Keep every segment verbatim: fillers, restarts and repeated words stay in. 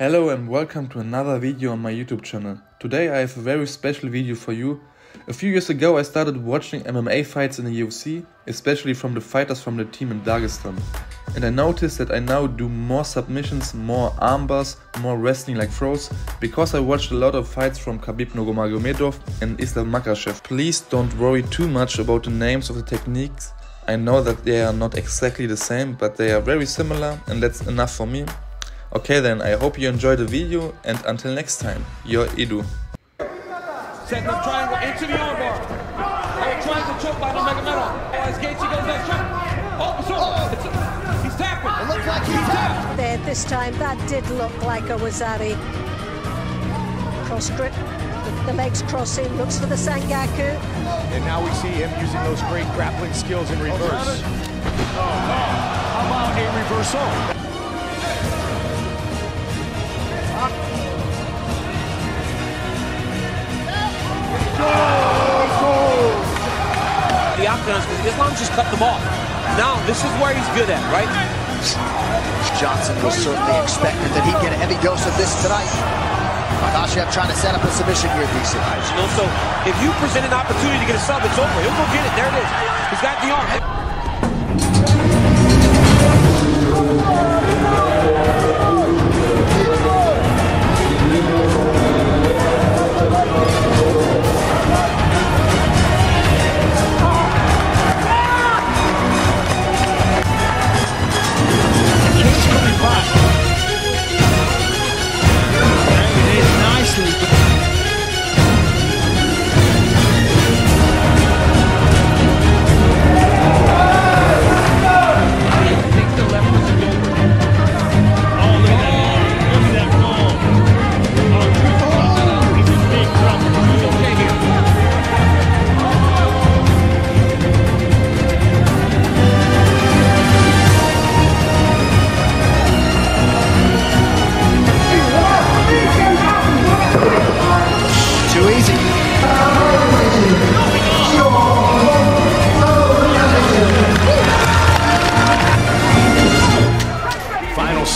Hello and welcome to another video on my YouTube channel. Today I have a very special video for you. A few years ago I started watching M M A fights in the U F C, especially from the fighters from the team in Dagestan. And I noticed that I now do more submissions, more armbars, more wrestling like throws, because I watched a lot of fights from Khabib Nurmagomedov and Islam Makhachev. Please don't worry too much about the names of the techniques. I know that they are not exactly the same, but they are very similar, and that's enough for me. Okay then, I hope you enjoyed the video, and until next time, your Edu. Setting up triangle into the armbar. Oh, trying to choke by Nurmagomedov. As Gaethje goes that choke. Oh, so, oh it's a, he's tapping. It looked like he tapped. There, this time, that did look like a Wazari. Cross grip, the, the legs crossing, looks for the Sangaku. And now we see him using those great grappling skills in reverse. Oh, oh, how about a reversal? The octagons, Islam just cut them off. Now this is where he's good at, right? Johnson was certainly expected that he'd get a heavy dose of this tonight. Makhachev trying to set up a submission here, D C. You know, so if you present an opportunity to get a sub, it's over. He'll go get it. There it is. He's got the arm.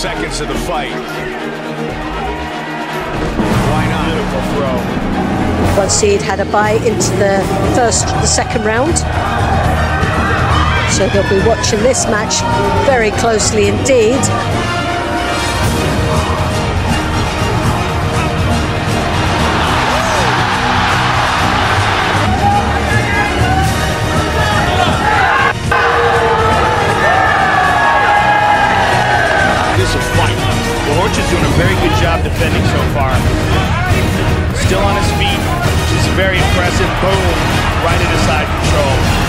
Seconds of the fight. Why not? Beautiful throw. One seed had a bye into the first, the second round. So they'll be watching this match very closely indeed. Doing a very good job defending so far. Still on his feet, which is very impressive. Boom, right into side control.